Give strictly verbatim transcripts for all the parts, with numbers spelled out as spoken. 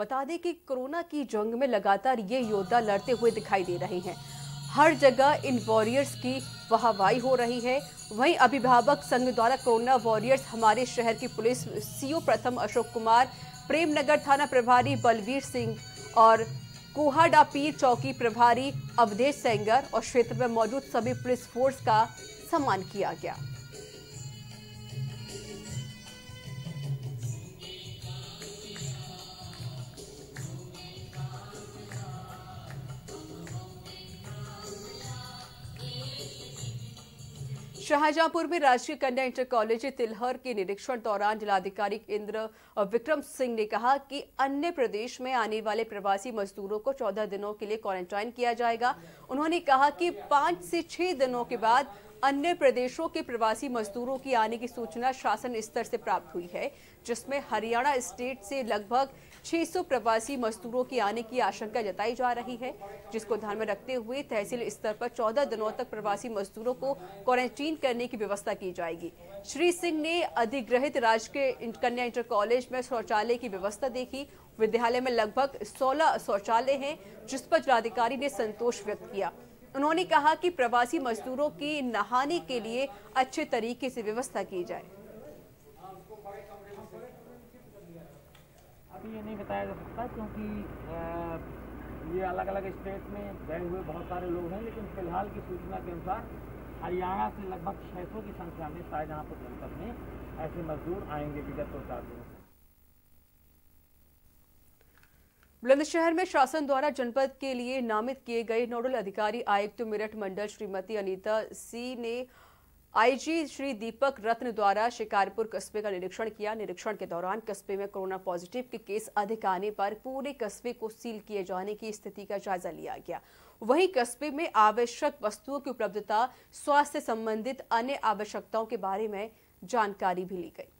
बता दें कि कोरोना की जंग में लगातार ये योद्धा लड़ते हुए दिखाई दे रहे हैं। हर जगह इन वॉरियर्स की वाहवाही हो रही है। वहीं अभिभावक संघ द्वारा कोरोना वॉरियर्स हमारे शहर की पुलिस सीओ प्रथम अशोक कुमार, प्रेमनगर थाना प्रभारी बलवीर सिंह और कोहाडा पीर चौकी प्रभारी अवधेश सेंगर और क्षेत्र में मौजूद सभी पुलिस फोर्स का सम्मान किया गया। शाहजहांपुर में राजकीय कन्या इंटर कॉलेज तिलहर के निरीक्षण दौरान जिलाधिकारी इंद्र विक्रम सिंह ने कहा कि अन्य प्रदेश में आने वाले प्रवासी मजदूरों को चौदह दिनों के लिए क्वारंटाइन किया जाएगा। उन्होंने कहा कि पाँच से छह दिनों के बाद अन्य प्रदेशों के प्रवासी मजदूरों की आने की सूचना शासन स्तर से प्राप्त हुई है, जिसमें हरियाणा स्टेट से लगभग छह सौ प्रवासी मजदूरों की आने की आशंका जताई जा रही है, जिसको ध्यान में रखते हुए तहसील स्तर पर चौदह दिनों तक प्रवासी मजदूरों को क्वारंटीन करने की व्यवस्था की जाएगी। श्री सिंह ने अधिग्रहित राजकीय कन्या इंटर कॉलेज में शौचालय की व्यवस्था देखी। विद्यालय में लगभग सोलह शौचालय हैं, जिस पर जिलाधिकारी ने संतोष व्यक्त किया। उन्होंने कहा कि प्रवासी मजदूरों की नहाने के लिए अच्छे तरीके से व्यवस्था की जाए। अभी ये नहीं बताया जा सकता क्योंकि ये अलग अलग स्टेट में गए हुए बहुत सारे लोग हैं, लेकिन फिलहाल की सूचना के अनुसार हरियाणा से लगभग छह सौ की संख्या में शाहजहांपुर जनपद में ऐसे मजदूर आएंगे विगत दो चार दिनों। बुलंदशहर में शासन द्वारा जनपद के लिए नामित किए गए नोडल अधिकारी आयुक्त मेरठ मंडल श्रीमती अनीता सी ने आईजी श्री दीपक रत्न द्वारा शिकारपुर कस्बे का निरीक्षण किया। निरीक्षण के दौरान कस्बे में कोरोना पॉजिटिव के केस अधिक आने पर पूरे कस्बे को सील किए जाने की स्थिति का जायजा लिया गया। वहीं कस्बे में आवश्यक वस्तुओं की उपलब्धता, स्वास्थ्य संबंधित अन्य आवश्यकताओं के बारे में जानकारी भी ली गई।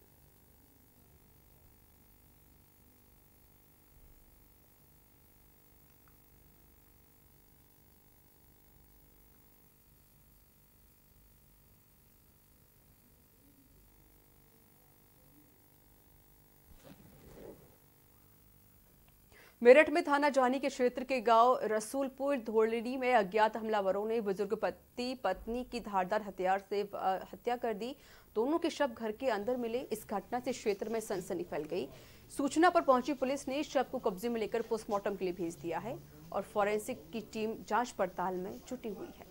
मेरठ में थाना जानी के क्षेत्र के गांव रसूलपुर धोलड़ी में अज्ञात हमलावरों ने बुजुर्ग पति पत्नी की धारदार हथियार से हत्या कर दी। दोनों के शव घर के अंदर मिले। इस घटना से क्षेत्र में सनसनी फैल गई। सूचना पर पहुंची पुलिस ने शव को कब्जे में लेकर पोस्टमार्टम के लिए भेज दिया है और फॉरेंसिक की टीम जांच पड़ताल में जुटी हुई है।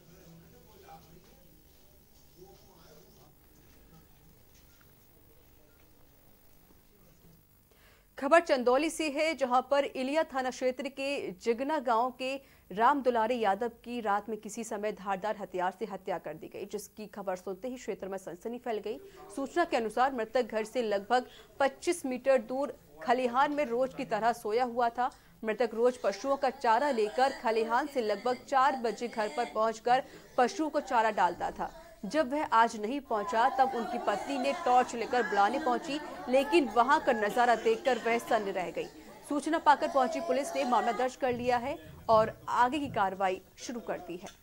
खबर चंदौली से है, जहां पर इलिया थाना क्षेत्र के जिगना गांव के रामदुलारे यादव की रात में किसी समय धारदार हथियार से हत्या कर दी गई, जिसकी खबर सुनते ही क्षेत्र में सनसनी फैल गई। सूचना के अनुसार मृतक घर से लगभग पच्चीस मीटर दूर खलिहान में रोज की तरह सोया हुआ था। मृतक रोज पशुओं का चारा लेकर खलिहान से लगभग चार बजे घर पर पहुंचकर पशुओं को चारा डालता था। जब वह आज नहीं पहुंचा तब उनकी पत्नी ने टॉर्च लेकर बुलाने पहुंची, लेकिन वहां का नजारा देखकर वह सन्न रह गई। सूचना पाकर पहुंची पुलिस ने मामला दर्ज कर लिया है और आगे की कार्रवाई शुरू कर दी है।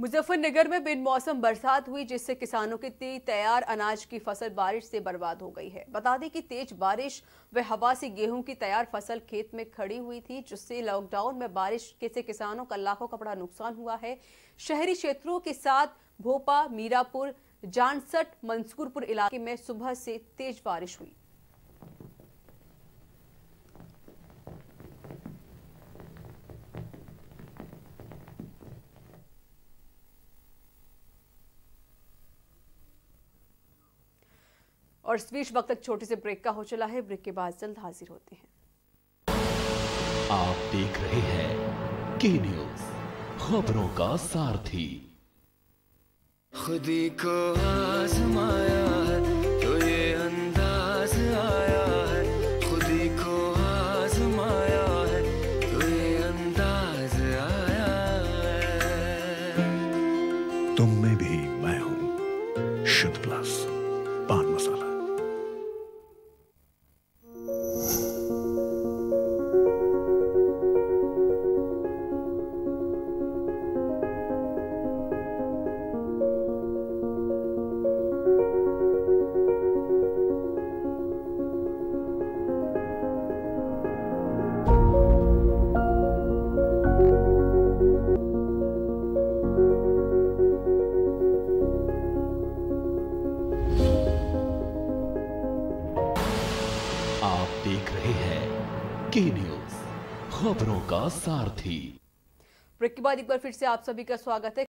मुजफ्फरनगर में बिन मौसम बरसात हुई, जिससे किसानों की तैयार अनाज की फसल बारिश से बर्बाद हो गई है। बता दें कि तेज बारिश व हवा से गेहूं की तैयार फसल खेत में खड़ी हुई थी, जिससे लॉकडाउन में बारिश से किसानों का लाखों का बड़ा नुकसान हुआ है। शहरी क्षेत्रों के साथ भोपा, मीरापुर, जानसठ, मंसूरपुर इलाके में सुबह से तेज बारिश हुई। और इस बीच वक्त तक छोटे से ब्रेक का हो चला है। ब्रेक के बाद जल्द हाजिर होते हैं। आप देख रहे हैं की न्यूज़, खबरों का सारथी। खुदी को आजमाया है तो ये अंदाज आया है, खुदी को आजमाया है तो ये अंदाज आया है। तुम में भी मैं हूँ, शुद्ध प्लस पान मसाला। आप देख रहे हैं की न्यूज, खबरों का सारथी। ब्रेक के बाद एक बार फिर से आप सभी का स्वागत है।